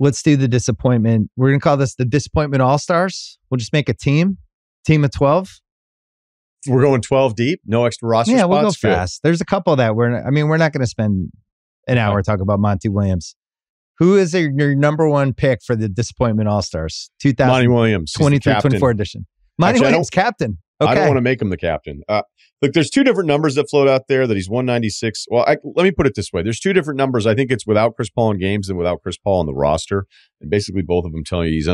Let's do the disappointment. We're going to call this the Disappointment All-Stars. We'll just make a team of 12. We're going 12 deep, no extra roster spots. Yeah, we'll go fast. There's a couple that we're not going to spend an hour talking about Monty Williams. Who is your number one pick for the Disappointment All-Stars? 2000 Monty Williams, 23-24 edition. Monty Williams, captain. Okay. I don't want to make him the captain. Look, there's two different numbers that float out there that he's 196. Well, let me put it this way. There's two different numbers. I think it's without Chris Paul in games and without Chris Paul on the roster. And basically both of them tell you he's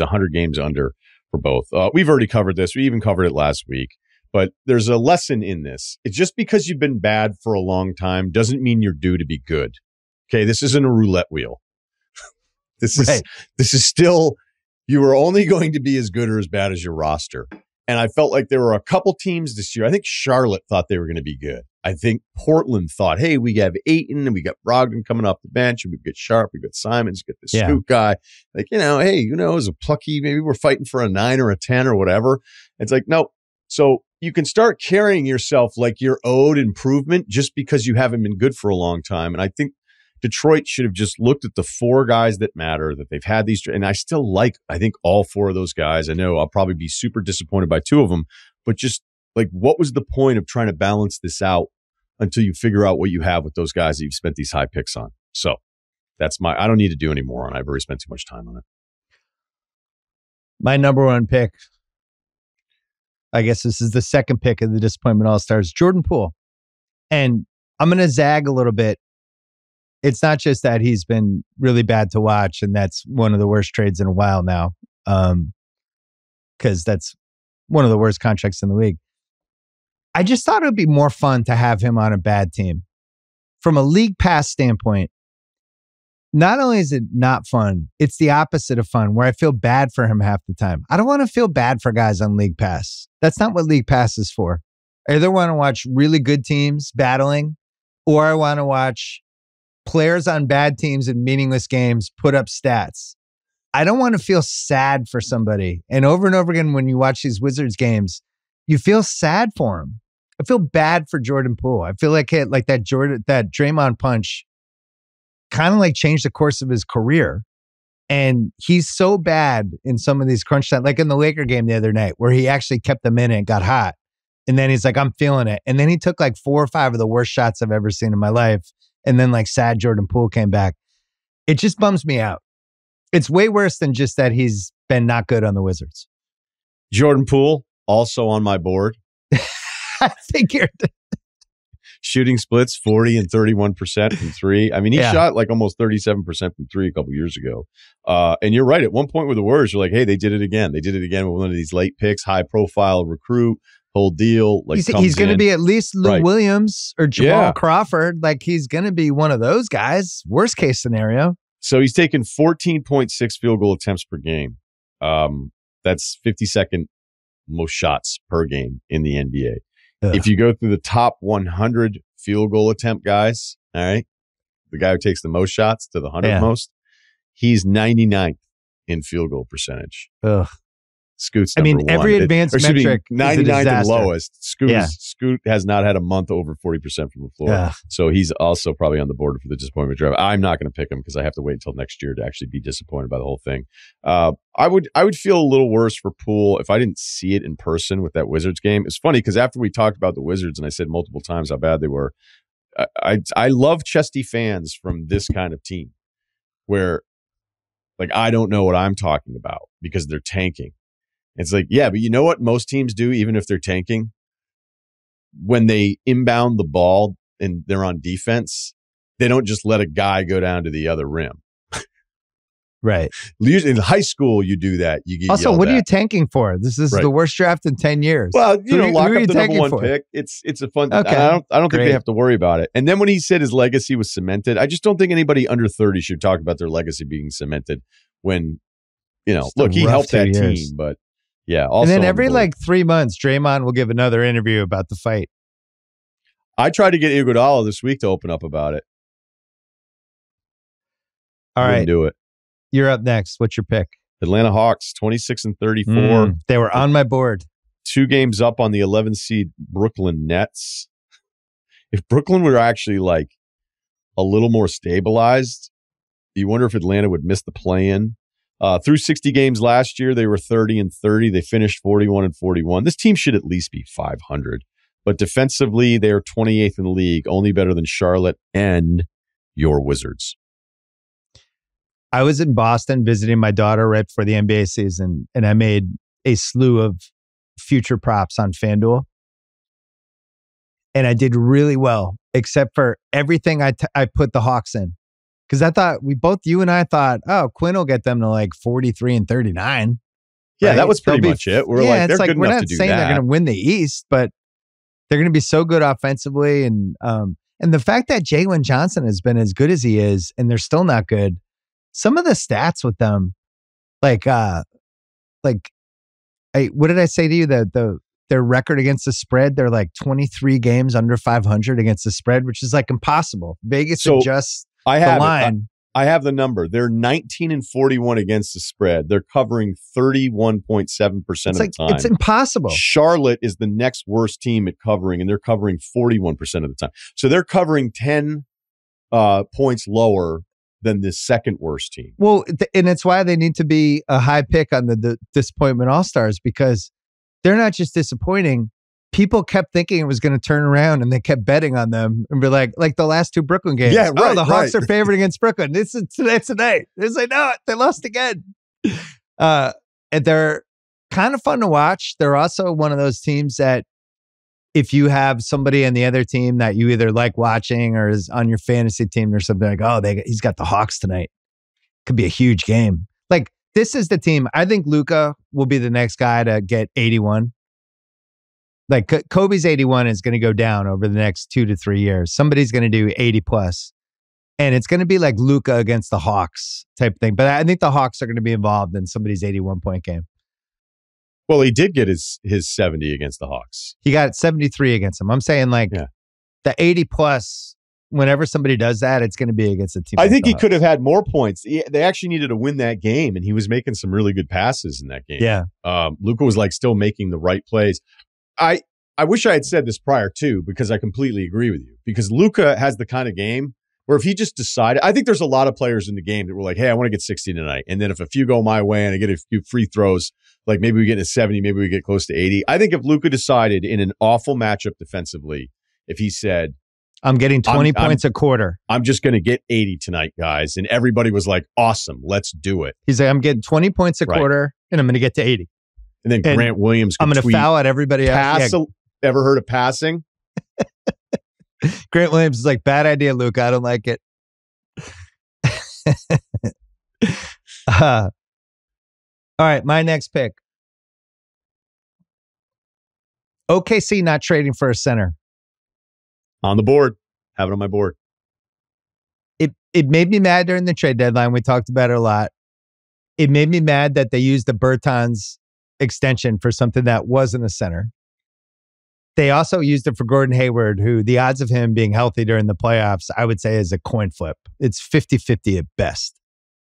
100 games under for both. We've already covered this. We even covered it last week. But there's a lesson in this. It's just because you've been bad for a long time doesn't mean you're due to be good. Okay, this isn't a roulette wheel. This is still, you are only going to be as good or as bad as your roster. And I felt like there were a couple teams this year. I think Charlotte thought they were going to be good. I think Portland thought, hey, we have Ayton and we got Brogdon coming off the bench and we've got Sharp, we've got Simons, we've got the Scoot guy. Like, hey, it was a plucky, maybe we're fighting for a 9 or a 10 or whatever. It's like, no. So you can start carrying yourself like you're owed improvement just because you haven't been good for a long time. And I think Detroit should have just looked at the four guys that matter that they've had these. And I think all four of those guys, I know I'll probably be super disappointed by two of them, but just like, what was the point of trying to balance this out until you figure out what you have with those guys that you've spent these high picks on? So that's I don't need to do any more on it. I've already spent too much time on it. My number one pick, I guess this is the second pick of the Disappointment All-Stars, Jordan Poole. And I'm going to zag a little bit. It's not just that he's been really bad to watch, and that's one of the worst trades in a while now, because that's one of the worst contracts in the league. I just thought it would be more fun to have him on a bad team. From a League Pass standpoint, not only is it not fun, it's the opposite of fun, where I feel bad for him half the time. I don't want to feel bad for guys on League Pass. That's not what League Pass is for. I either want to watch really good teams battling, or I want to watch players on bad teams in meaningless games put up stats. I don't want to feel sad for somebody. And over again, when you watch these Wizards games, you feel sad for him. I feel bad for Jordan Poole. I feel like that Draymond punch kind of like changed the course of his career. And he's so bad in some of these crunch time, like in the Laker game the other night, where he actually kept them in and got hot. And then he's like, I'm feeling it. And then he took like 4 or 5 of the worst shots I've ever seen in my life. And then sad Jordan Poole came back. It just bums me out. It's way worse than just that he's been not good on the Wizards. Jordan Poole, also on my board. I figured. Shooting splits, 40 and 31% from three. I mean, he shot like almost 37% from three a couple years ago. And you're right. At one point with the Warriors, you're like, hey, they did it again. They did it again with one of these late picks, high profile recruit. Whole deal. Like he's going to be at least Lou Williams or Jamal Crawford. Like he's going to be one of those guys. Worst case scenario. So he's taken 14.6 field goal attempts per game. That's 52nd most shots per game in the NBA. Ugh. If you go through the top 100 field goal attempt guys, all right, the guy who takes the most shots to the 100 most, he's 99th in field goal percentage. Ugh. Scoot's number one. Every advanced metric, 99th and lowest. Scoot has not had a month over 40% from the floor. Yeah. So he's also probably on the board for the disappointment draft. I'm not going to pick him because I have to wait until next year to actually be disappointed by the whole thing. I would feel a little worse for Poole if I didn't see it in person with that Wizards game. It's funny because after we talked about the Wizards and I said multiple times how bad they were, I love chesty fans from this kind of team where like I don't know what I'm talking about because they're tanking. It's like, yeah, but you know what most teams do, even if they're tanking? When they inbound the ball and they're on defense, they don't just let a guy go down to the other rim. Right. In high school, you do that. You get also, what are you tanking for? This is the worst draft in 10 years. Well, lock up the number one pick. It's a fun thing. Okay. I don't think they have to worry about it. And then when he said his legacy was cemented, I just don't think anybody under 30 should talk about their legacy being cemented when, look, he helped that team, but. Yeah. Also, and then every 3 months, Draymond will give another interview about the fight. I tried to get Iguodala this week to open up about it. All right. Do it. You're up next. What's your pick? Atlanta Hawks, 26-34. They were on my board. 2 games up on the 11th seed Brooklyn Nets. If Brooklyn were actually like a little more stabilized, You wonder if Atlanta would miss the play-in. Through 60 games last year, they were 30-30. They finished 41-41. This team should at least be 500. But defensively, they are 28th in the league, only better than Charlotte and your Wizards. I was in Boston visiting my daughter right before the NBA season, and I made a slew of future props on FanDuel. And I did really well, except for everything I put the Hawks in. Because I thought, you and I thought, oh, Quinn will get them to like 43-39. Yeah, right? That was pretty much it. We're like, they're good enough to do that. We're not saying they're going to win the East, but they're going to be so good offensively. And the fact that Jaylen Johnson has been as good as he is, and they're still not good. Some of the stats with them, what did I say to you? Their record against the spread, they're like 23 games under 500 against the spread, which is like impossible. Vegas adjusts the line. I have the number. They're 19-41 against the spread. They're covering 31.7% of the time. It's impossible. Charlotte is the next worst team at covering, and they're covering 41% of the time. So they're covering 10 points lower than the second worst team. Well, and it's why they need to be a high pick on the disappointment All-Stars, because they're not just disappointing. People kept thinking it was going to turn around, and they kept betting on them and be like the last two Brooklyn games. Yeah, right, the Hawks are favored against Brooklyn. This is tonight. They say, no, they lost again. And they're kind of fun to watch. They're also one of those teams that if you have somebody on the other team that you either like watching or is on your fantasy team or something, like, oh, he's got the Hawks tonight. Could be a huge game. Like, this is the team. I think Luka will be the next guy to get 81. Like, Kobe's 81 is going to go down over the next 2 to 3 years. Somebody's going to do 80 plus. And it's going to be like Luka against the Hawks type thing. But I think the Hawks are going to be involved in somebody's 81-point game. Well, he did get his 70 against the Hawks. He got 73 against them. I'm saying the 80 plus, whenever somebody does that, it's going to be against a team. I think he could have had more points. They actually needed to win that game, and he was making some really good passes in that game. Yeah. Luka was still making the right plays. I wish I had said this prior too, because I completely agree with you. Because Luka has the kind of game where if he just decided, I think there's a lot of players in the game that were like, hey, I want to get 60 tonight. And then if a few go my way and I get a few free throws, like maybe we get a 70, maybe we get close to 80. I think if Luka decided in an awful matchup defensively, if he said, I'm getting 20 points a quarter. I'm just going to get 80 tonight, guys. And everybody was like, awesome, let's do it. He's like, I'm getting 20 points a quarter and I'm going to get to 80. And then Grant Williams. I'm going to foul at everybody. Pass. Yeah. Ever heard of passing? Grant Williams is like, bad idea, Luke. I don't like it. All right, my next pick. OKC not trading for a center. On the board. Have it on my board. It made me mad during the trade deadline. We talked about it a lot. It made me mad that they used the Bertans extension for something that wasn't a center. They also used it for Gordon Hayward, who the odds of him being healthy during the playoffs, I would say, is a coin flip. It's 50-50 at best.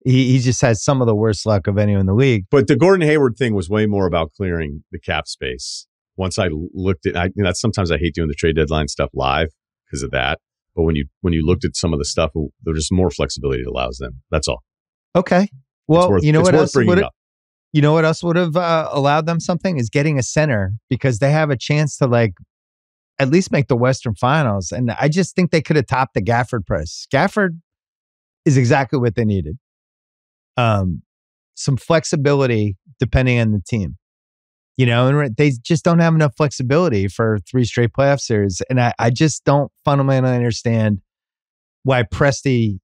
He just has some of the worst luck of anyone in the league. But the Gordon Hayward thing was way more about clearing the cap space. Once I looked at, sometimes I hate doing the trade deadline stuff live because of that. But when you looked at some of the stuff, there's just more flexibility it allows them. That's all. Okay. Well, you know what else would have allowed them something is getting a center, because they have a chance to at least make the Western Finals. And I just think they could have topped the Gafford price. Gafford is exactly what they needed. Some flexibility depending on the team, and they just don't have enough flexibility for three straight playoff series. And I just don't fundamentally understand why Presti,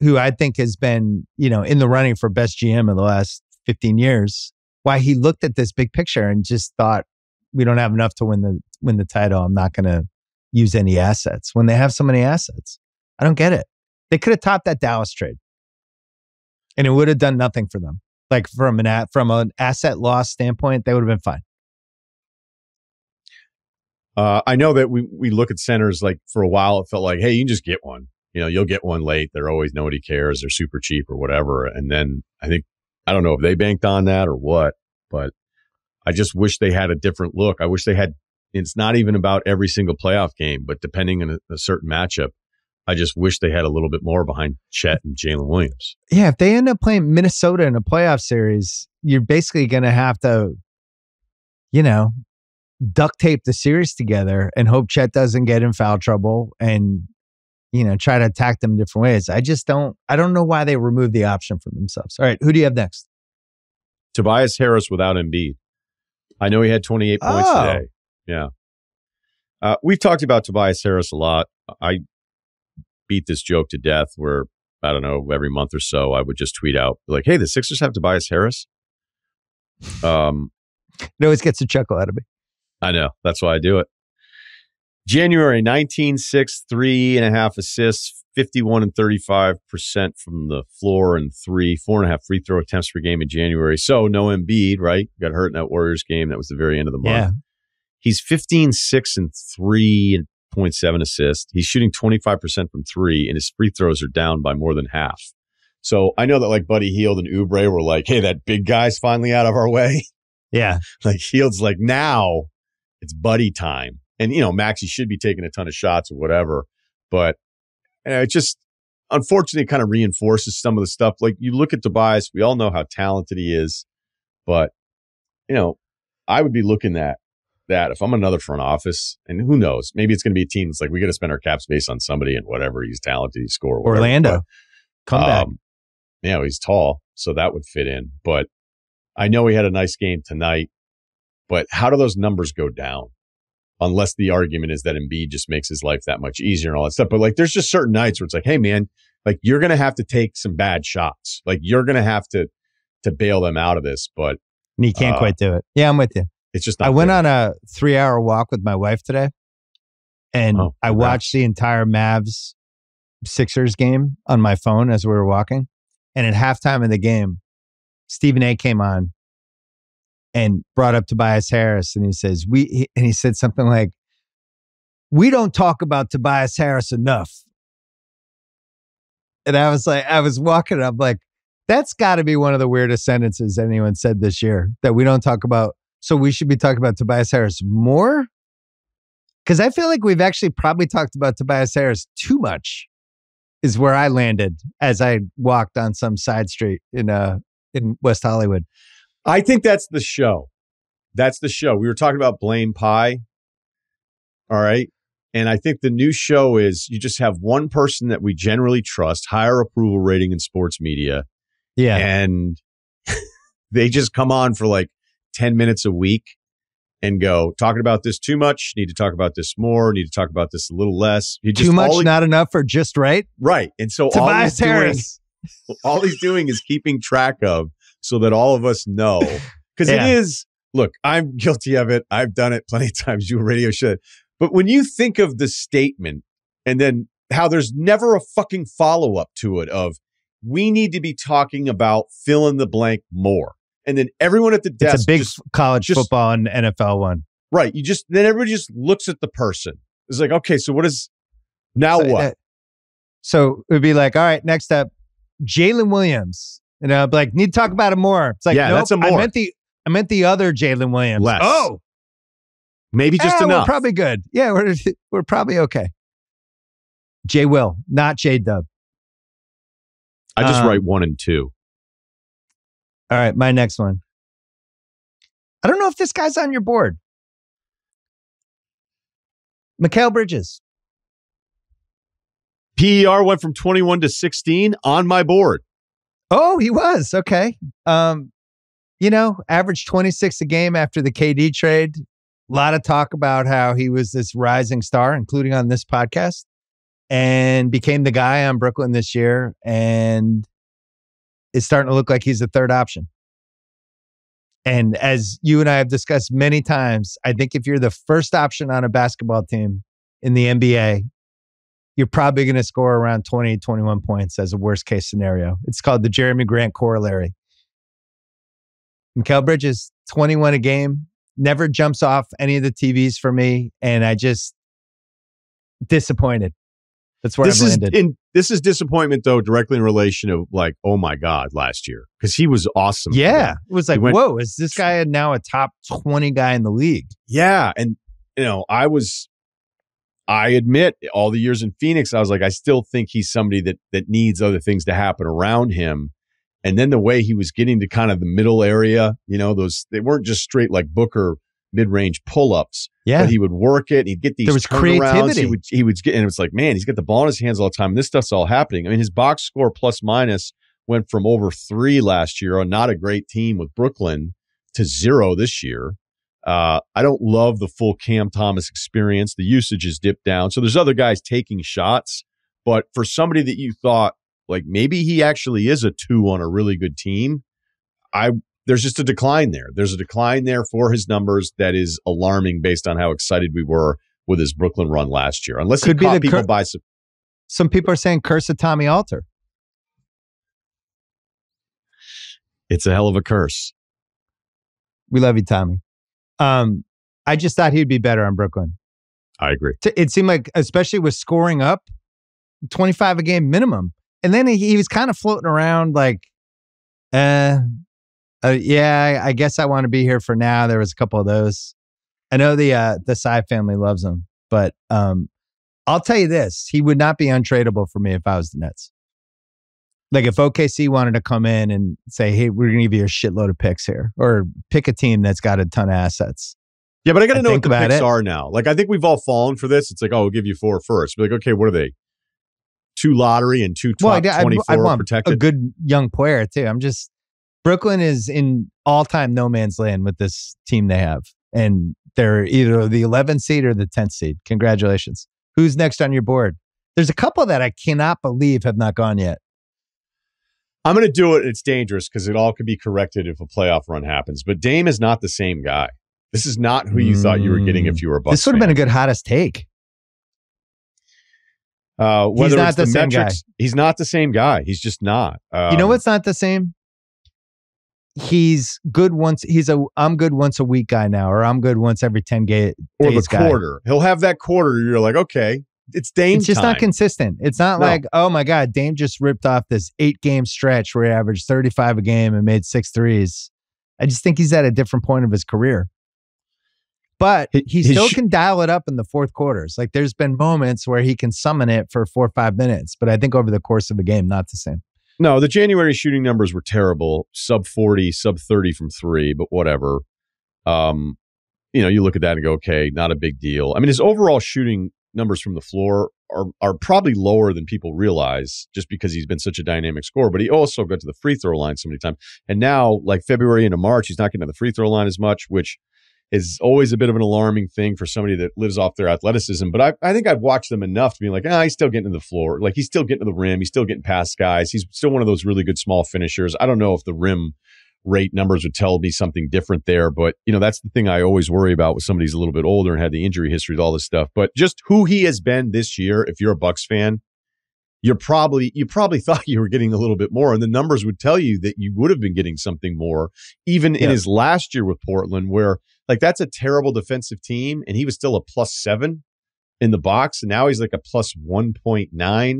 who I think has been, in the running for best GM in the last 15 years, why he looked at this big picture and just thought, we don't have enough to win the title. I'm not going to use any assets when they have so many assets. I don't get it. They could have topped that Dallas trade, and it would have done nothing for them. Like from an asset loss standpoint, they would have been fine. I know that we look at centers, for a while, it felt like, hey, you can just get one. You'll get one late. They're always, nobody cares. They're super cheap or whatever. And then I don't know if they banked on that or what, but I just wish they had a different look. I wish they had, it's not even about every single playoff game, but depending on a certain matchup, I just wish they had a little bit more behind Chet and Jaylen Williams. Yeah, if they end up playing Minnesota in a playoff series, you're basically going to have to, you know, duct tape the series together and hope Chet doesn't get in foul trouble and, you know, try to attack them different ways. I don't know why they removed the option for themselves. All right, who do you have next? Tobias Harris without Embiid. I know he had 28 points today. Yeah. We've talked about Tobias Harris a lot. I beat this joke to death where, I don't know, every month or so, I would just tweet out, like, hey, the Sixers have Tobias Harris. It always gets a chuckle out of me. I know. That's why I do it. January, 19, 6, 3.5 assists, 51 and 35% from the floor and 4.5 free throw attempts per game in January. So no Embiid, right? Got hurt in that Warriors game. That was the very end of the month. Yeah. He's 15, 6, and 3.7 assists. He's shooting 25% from three, and his free throws are down by more than half. So I know that like Buddy Hield and Oubre were like, hey, that big guy's finally out of our way. Yeah. Like Hield's like, now it's Buddy time. And, you know, Maxey should be taking a ton of shots or whatever. But it just, unfortunately, kind of reinforces some of the stuff. Like, you look at Tobias, we all know how talented he is. But, you know, I would be looking at that if I'm another front office. And who knows? Maybe it's going to be a team that's like, we got to spend our cap space on somebody and whatever. He's talented. He scored. Orlando. But, come back. Yeah, he's tall. So that would fit in. But I know he had a nice game tonight. But how do those numbers go down? Unless the argument is that Embiid just makes his life that much easier and all that stuff. But like, there's just certain nights where it's like, hey man, like you're going to have to take some bad shots. Like you're going to have to bail them out of this, but. And he can't quite do it. Yeah, I'm with you. It's just not. I went on a 3-hour walk with my wife today and I watched the entire Mavs Sixers game on my phone as we were walking. And at halftime of the game, Stephen A came on and brought up Tobias Harris, and he says, he said something like, we don't talk about Tobias Harris enough. And I was like, I was walking up like, that's got to be one of the weirdest sentences anyone said this year, that we don't talk about. So we should be talking about Tobias Harris more? Because I feel like we've actually probably talked about Tobias Harris too much, is where I landed as I walked on some side street in West Hollywood. I think that's the show. That's the show. We were talking about Blame Pie. All right. And I think the new show is you just have one person that we generally trust, higher approval rating in sports media. Yeah. And they just come on for like 10 minutes a week and go, talking about this too much, need to talk about this more, need to talk about this a little less. Too much, not enough, or just right? Right. And so Tobias Harris. All he's doing is keeping track of, so that all of us know. Because it is, look, I'm guilty of it. I've done it plenty of times. You radio should. But when you think of the statement and then how there's never a fucking follow-up to it of, we need to be talking about fill in the blank more. And then everyone at the desk. It's a big college football and NFL one. Right. Then everybody just looks at the person. It's like, okay, so what? So it would be like, all right, next up, Jaylen Williams. And I'd be like, need to talk about it more. It's like, nope, that's a more. I meant the other Jaylen Williams. Less. Oh. Maybe just enough. We're probably good. Yeah, we're probably okay. Jay Will, not J-Dub. I just write 1 and 2. All right, my next one. I don't know if this guy's on your board. Mikal Bridges. PER went from 21 to 16 on my board. Oh, he was. Okay. You know, averaged 26 a game after the KD trade. A lot of talk about how he was this rising star, including on this podcast, and became the guy on Brooklyn this year. And it's starting to look like he's the third option. And as you and I have discussed many times, I think if you're the first option on a basketball team in the NBA, you're probably going to score around 20, 21 points as a worst case scenario. It's called the Jeremy Grant corollary. Mikal Bridges, 21 a game, never jumps off any of the TVs for me. And I just disappointed. That's where I've landed. This is disappointment, though, directly in relation to like, oh my God, last year. Because he was awesome. Yeah. It was like, whoa, is this guy now a top 20 guy in the league? Yeah. And, you know, I was... I admit, all the years in Phoenix, I was like, I still think he's somebody that needs other things to happen around him. And then the way he was getting to kind of the middle area, you know, those, they weren't just straight like Booker mid-range pull-ups. Yeah. But he would work it. He'd get these there was creativity. He would get, and it was like, man, he's got the ball in his hands all the time. And this stuff's all happening. I mean, his box score plus minus went from over 3 last year on not a great team with Brooklyn to 0 this year. I don't love the full Cam Thomas experience. The usage is dipped down. So there's other guys taking shots, but for somebody that you thought, like maybe he actually is a 2 on a really good team, there's just a decline there. There's a decline there for his numbers that is alarming based on how excited we were with his Brooklyn run last year. Unless he caught people by surprise. Some people are saying curse of Tommy Alter. It's a hell of a curse. We love you, Tommy. I just thought he'd be better on Brooklyn. I agree. It seemed like, especially with scoring up, 25 a game minimum. And then he was kind of floating around like, yeah, I guess I want to be here for now. There was a couple of those. I know the Tsai family loves him, but I'll tell you this. He would not be untradeable for me if I was the Nets. Like if OKC wanted to come in and say, hey, we're going to give you a shitload of picks here, or pick a team that's got a ton of assets. Yeah, but I got to know what the picks are now. Like I think we've all fallen for this. It's like, oh, we'll give you 4 first. We're like, okay, what are they? 2 lottery and 2 top 24 I want protected. A good young player too. I'm just... Brooklyn is in all-time no man's land with this team they have. And they're either the 11th seed or the 10th seed. Congratulations. Who's next on your board? There's a couple that I cannot believe have not gone yet. I'm going to do it. It's dangerous because it all could be corrected if a playoff run happens. But Dame is not the same guy. This is not who you thought you were getting if you were a Bucks. This would have been a good hottest take. Whether he's not the same guy. He's not the same guy. He's just not. You know what's not the same? He's good once I'm good once a week guy now, or I'm good once every 10 days or the quarter guy. He'll have that quarter. You're like, okay, it's Dame. It's just time. Not consistent. It's not like, oh my God, Dame just ripped off this 8-game stretch where he averaged 35 a game and made 6 threes. I just think he's at a different point of his career, but he still can dial it up in the fourth quarters. Like there's been moments where he can summon it for 4 or 5 minutes, but I think over the course of a game, not the same. No, the January shooting numbers were terrible. Sub 40, sub 30 from 3, but whatever. You know, you look at that and go, okay, not a big deal. I mean, his overall shooting numbers from the floor are probably lower than people realize just because he's been such a dynamic scorer, but he also got to the free throw line so many times. And now, like February into March, he's not getting to the free throw line as much, which is always a bit of an alarming thing for somebody that lives off their athleticism. But I think I've watched them enough to be like, he's still getting to the floor. Like he's still getting to the rim. He's still getting past guys. He's still one of those really good small finishers. I don't know if the rim rate numbers would tell me something different there, but you know, that's the thing I always worry about with somebody who's a little bit older and had the injury history with all this stuff. But just who he has been this year, if you're a Bucks fan, you probably thought you were getting a little bit more, and the numbers would tell you that you would have been getting something more, even in his last year with Portland, where like that's a terrible defensive team, and he was still a +7 in the box, and now he's like a +1.9,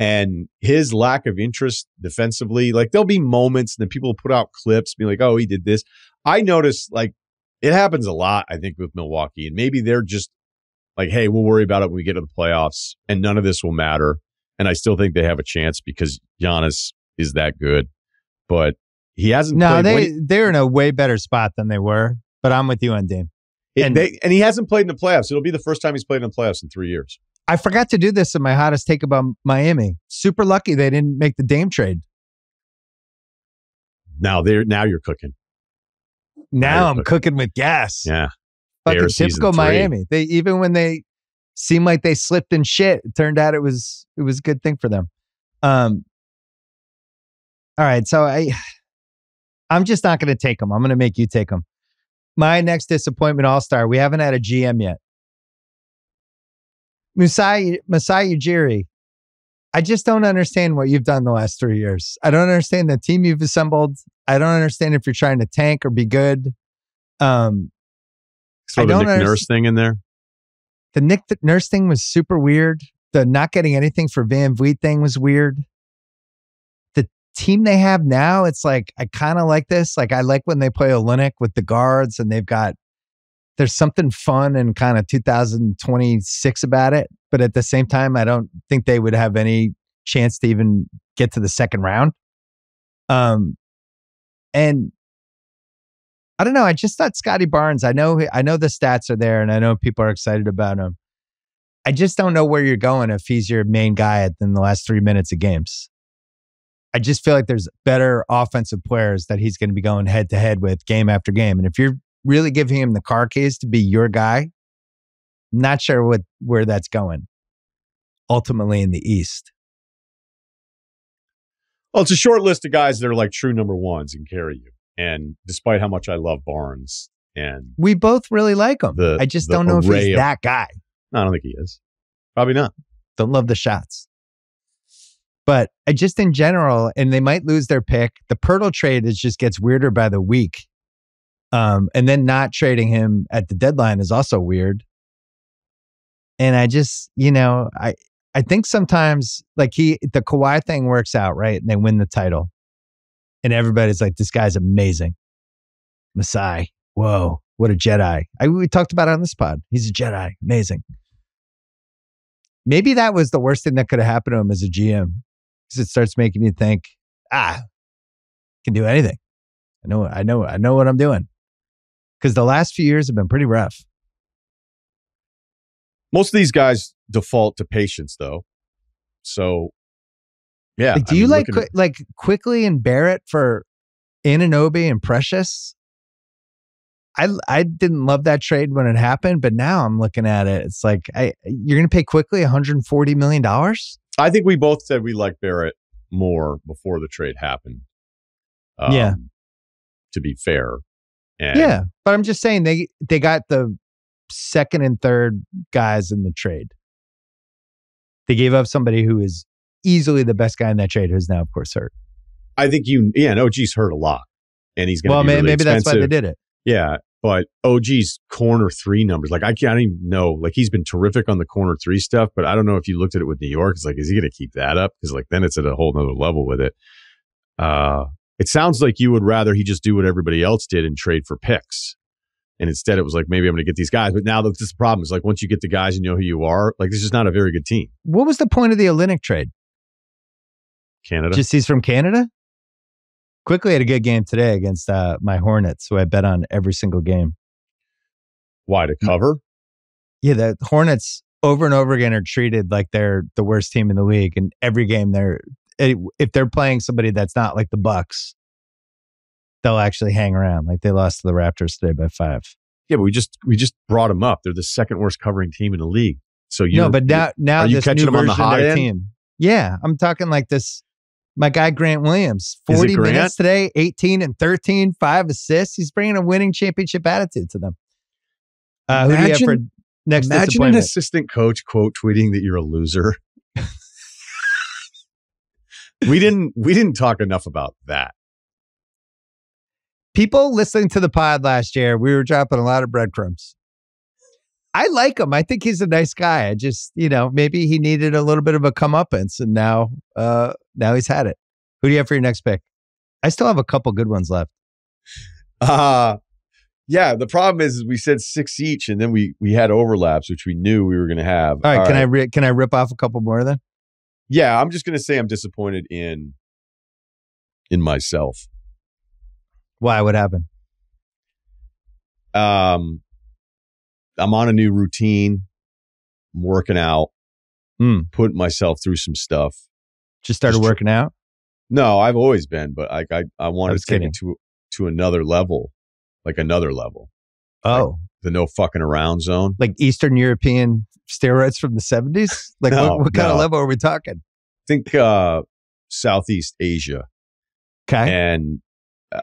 and his lack of interest defensively, like there'll be moments, and then people will put out clips, be like, oh, he did this. I noticed like it happens a lot, I think, with Milwaukee, and maybe they're just like, hey, we'll worry about it when we get to the playoffs, and none of this will matter. And I still think they have a chance because Giannis is that good, but he hasn't. No, they're in a way better spot than they were. But I'm with you on Dame, and he hasn't played in the playoffs. It'll be the first time he's played in the playoffs in 3 years. I forgot to do this in my hottest take about Miami. Super lucky they didn't make the Dame trade. Now you're cooking. Now I'm cooking with gas. Yeah, fucking typical Miami. They even when they. Seemed like they slipped in shit. It turned out it was a good thing for them. All right, so I'm just not going to take them. I'm going to make you take them. My next disappointment all-star. We haven't had a GM yet. Masai Ujiri. I just don't understand what you've done the last 3 years. I don't understand the team you've assembled. I don't understand if you're trying to tank or be good. So the Nick Nurse thing in there. The Nick Nurse thing was super weird. The not getting anything for Van Vliet thing was weird. The team they have now, it's like, I kind of like this. Like, I like when they play Olynyk with the guards and they've got there's something fun and kind of 2026 about it. But at the same time, I don't think they would have any chance to even get to the second round. And I don't know. I just thought Scotty Barnes, I know the stats are there and I know people are excited about him. I just don't know where you're going if he's your main guy in the last 3 minutes of games. I just feel like there's better offensive players that he's going to be going head to head with game after game. And if you're really giving him the car keys to be your guy, I'm not sure where that's going ultimately in the East. Well, it's a short list of guys that are like true number ones and carry you. And despite how much I love Barnes, and we both really like him, I just don't know if he's that guy. No, I don't think he is. Probably not. Don't love the shots. But I just in general, and they might lose their pick. The Pirtle trade is just gets weirder by the week. And then not trading him at the deadline is also weird. And I just, you know, I think sometimes like the Kawhi thing works out, right? And they win the title. And everybody's like, this guy's amazing. Masai. Whoa, what a Jedi. We talked about it on this pod. He's a Jedi. Amazing. Maybe that was the worst thing that could have happened to him as a GM. Because it starts making you think, can do anything. I know what I'm doing. Because the last few years have been pretty rough. Most of these guys default to patience, though. So, yeah. Like, do you like Quickly and Barrett for Anunoby and Precious? I didn't love that trade when it happened, but now I'm looking at it. It's like you're going to pay Quickly $140 million? I think we both said we liked Barrett more before the trade happened. Yeah. To be fair. And yeah, but I'm just saying they got the second and third guys in the trade. They gave up somebody who is easily the best guy in that trade, who's now, of course, hurt. I think OG's hurt a lot, and he's going to be really maybe expensive. That's why they did it. Yeah, but OG's corner three numbers, like I don't even know. Like he's been terrific on the corner three stuff, but I don't know if you looked at it with New York. It's like, is he going to keep that up? Because like then it's at a whole nother level with it. It sounds like you would rather he just do what everybody else did and trade for picks. And instead it was like, maybe I'm going to get these guys. But now this problem is like, once you get the guys and you know who you are, like this is not a very good team. What was the point of the Olynyk trade? Canada. Just he's from Canada? Quickly had a good game today against my Hornets, who I bet on every single game. Why, to cover? Yeah, the Hornets over and over again are treated like they're the worst team in the league. And every game if they're playing somebody that's not like the Bucks, they'll actually hang around. Like they lost to the Raptors today by 5. Yeah, but we just brought them up. They're the second worst covering team in the league. So now this new version of their team. Yeah, I'm talking like this. My guy Grant Williams, 40 minutes today, 18 and 13, 5 assists. He's bringing a winning championship attitude to them. Who do you have for next disappointment? Imagine an assistant coach quote tweeting that you're a loser. We didn't talk enough about that. People listening to the pod last year, we were dropping a lot of breadcrumbs. I like him. I think he's a nice guy. I just, maybe he needed a little bit of a comeuppance, and now he's had it. Who do you have for your next pick? I still have a couple good ones left. Yeah, the problem is we said 6 each, and then we had overlaps, which we knew we were going to have. All right, can I rip off a couple more then? Yeah, I'm just going to say I'm disappointed in myself. Why? What happened? I'm on a new routine. I'm working out. Putting myself through some stuff. Just started working out? No, I've always been, but I wanted to take it to another level. Like another level. Oh. Like the no fucking around zone. Like Eastern European steroids from the 70s? Like what kind of level are we talking? I think Southeast Asia. Okay. And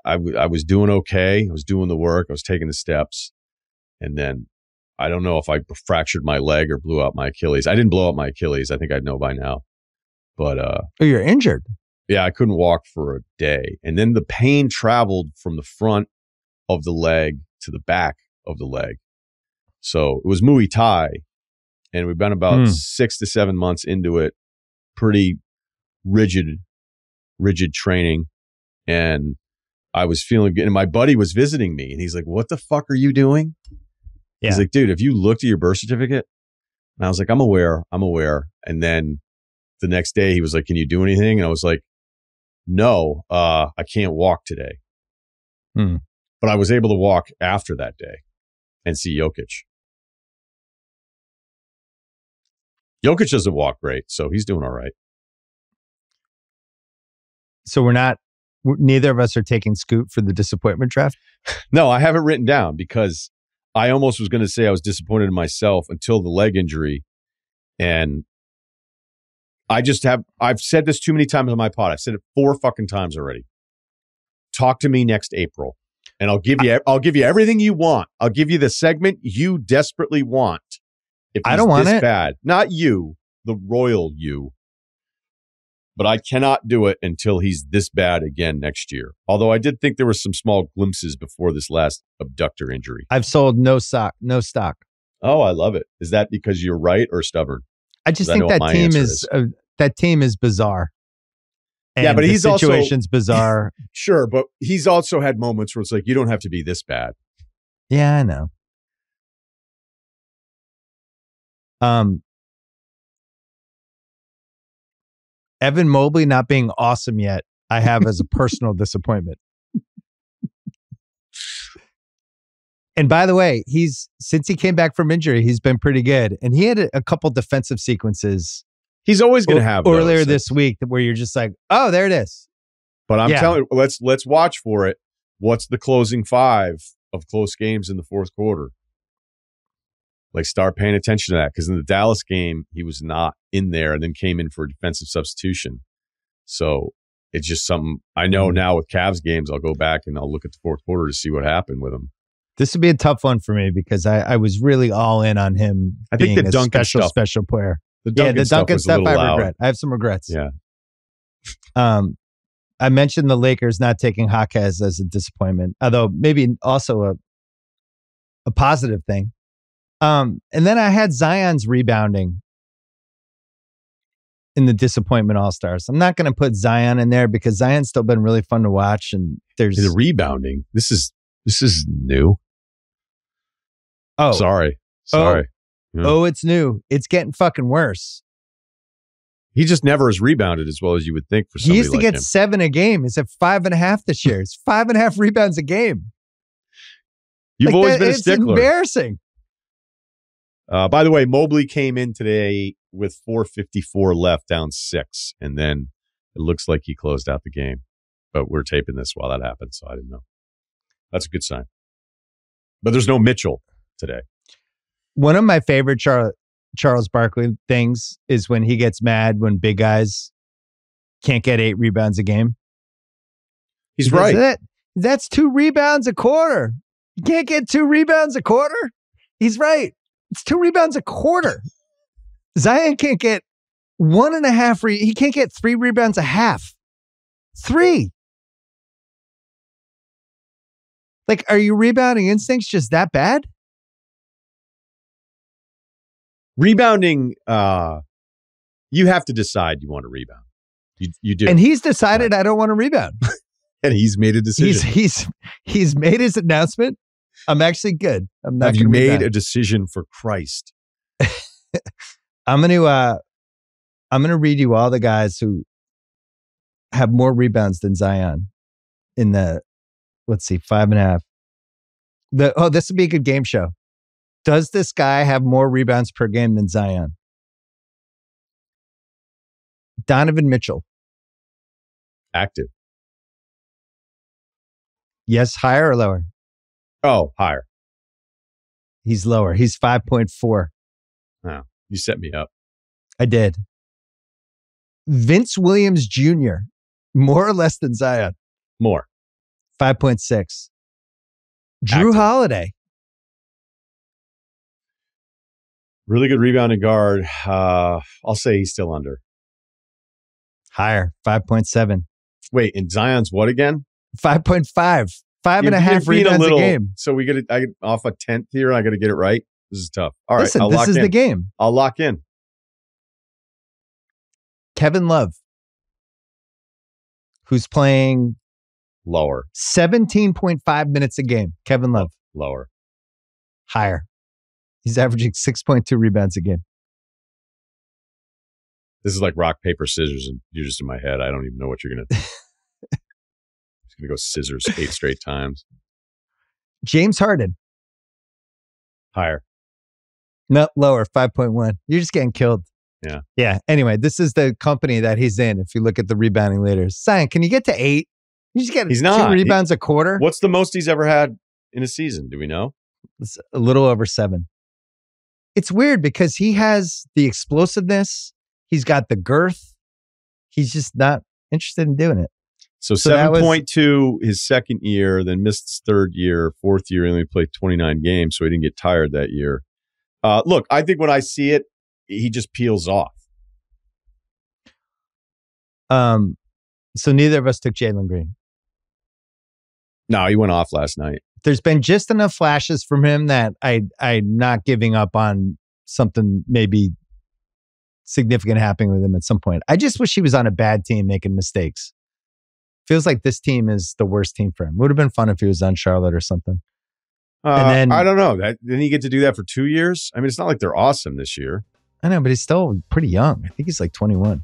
I was doing okay. I was doing the work. I was taking the steps. And then I don't know if I fractured my leg or blew out my Achilles. I didn't blow out my Achilles. I think I'd know by now. But you're injured. Yeah, I couldn't walk for a day. And then the pain traveled from the front of the leg to the back of the leg. So it was Muay Thai. And we've been about 6 to 7 months into it. Pretty rigid training. And I was feeling good. And my buddy was visiting me. And he's like, what the fuck are you doing? Yeah. He's like, dude, have you looked at your birth certificate? And I was like, I'm aware. And then the next day he was like, can you do anything? And I was like, no, I can't walk today. Hmm. But I was able to walk after that day and see Jokic. Jokic doesn't walk great, so he's doing all right. So neither of us are taking Scoot for the disappointment draft? No, I have it written down because I almost was going to say I was disappointed in myself until the leg injury. And I've said this too many times on my pod. I've said it 4 fucking times already. Talk to me next April and I'll give you everything you want. I'll give you the segment you desperately want. If I don't want this it bad, not you, the royal you. But I cannot do it until he's this bad again next year. Although I did think there were some small glimpses before this last abductor injury. I've sold no stock. Oh, I love it. Is that because you're right or stubborn? I just think that team is bizarre. And yeah, but the situation's bizarre. Sure, but he's also had moments where it's like, you don't have to be this bad. Yeah, I know. Evan Mobley not being awesome yet, I have as a personal disappointment. And by the way, since he came back from injury, he's been pretty good. And he had a couple defensive sequences. He's always going to have earlier this week where you're just like, oh, there it is. But I'm telling you, let's watch for it. What's the closing 5 of close games in the fourth quarter? Like, start paying attention to that, because in the Dallas game, he was not in there and then came in for a defensive substitution. So it's just something I know now with Cavs games, I'll go back and I'll look at the fourth quarter to see what happened with him. This would be a tough one for me because I was really all in on him. I think the Duncan special player. The Duncan stuff I regret. I have some regrets. Yeah. I mentioned the Lakers not taking Hawks as a disappointment, although maybe also a positive thing. And then I had Zion's rebounding in the disappointment All-Stars. I'm not going to put Zion in there because Zion's still been really fun to watch. And there's the rebounding. This is new. Oh, sorry. Oh, yeah. Oh, it's new. It's getting fucking worse. He just never has rebounded as well as you would think for somebody. He used to get 7 a game. He's at 5.5 this year. It's 5.5 rebounds a game. You've always been a stickler. It's embarrassing. By the way, Mobley came in today with 4:54 left, down 6, and then it looks like he closed out the game. But we're taping this while that happened, so I didn't know. That's a good sign. But there's no Mitchell today. One of my favorite Charles Barkley things is when he gets mad when big guys can't get 8 rebounds a game. He's right. That's 2 rebounds a quarter. You can't get 2 rebounds a quarter? He's right. It's 2 rebounds a quarter. Zion can't get 1.5. He can't get 3 rebounds a half. 3. Like, are your rebounding instincts just that bad? Rebounding, you have to decide you want to rebound. You do. And he's decided, right? I don't want to rebound. And he's made a decision. He's made his announcement. I'm actually good. I'm not. Have you made a decision for Christ? I'm gonna read you all the guys who have more rebounds than Zion in the, let's see, 5.5. This would be a good game show. Does this guy have more rebounds per game than Zion? Donovan Mitchell, active. Yes, higher or lower? Oh, higher. He's lower. He's 5.4. Oh, you set me up. I did. Vince Williams Jr., more or less than Zion? More. 5.6. Drew Holiday. Really good rebounding guard. I'll say he's still under. Higher. 5.7. Wait, and Zion's what again? 5.5. 5.5 rebounds a game. So we get it. I get off a 10th here. I got to get it right. This is tough. All right. Listen, this is the game. I'll lock in. Kevin Love, who's playing lower, 17.5 minutes a game. Kevin Love, lower, higher. He's averaging 6.2 rebounds a game. This is like rock, paper, scissors, and you're just in my head. I don't even know what you're going to... I'm just going to go scissors 8 straight times. James Harden. Higher. No, lower, 5.1. You're just getting killed. Yeah. Yeah. Anyway, this is the company that he's in. If you look at the rebounding later. Zion, can you get to 8? You just get 2 rebounds a quarter. What's the most he's ever had in a season? Do we know? It's a little over 7. It's weird because he has the explosiveness. He's got the girth. He's just not interested in doing it. So 7.2 his second year, then missed his third year, fourth year. He only played 29 games, so he didn't get tired that year. Look, I think when I see it, he just peels off. So neither of us took Jalen Green. No, he went off last night. There's been just enough flashes from him that I'm not giving up on something maybe significant happening with him at some point. I just wish he was on a bad team making mistakes. Feels like this team is the worst team for him. Would have been fun if he was on Charlotte or something. And then, I don't know. Didn't he get to do that for 2 years? I mean, it's not like they're awesome this year. I know, but he's still pretty young. I think he's like 21.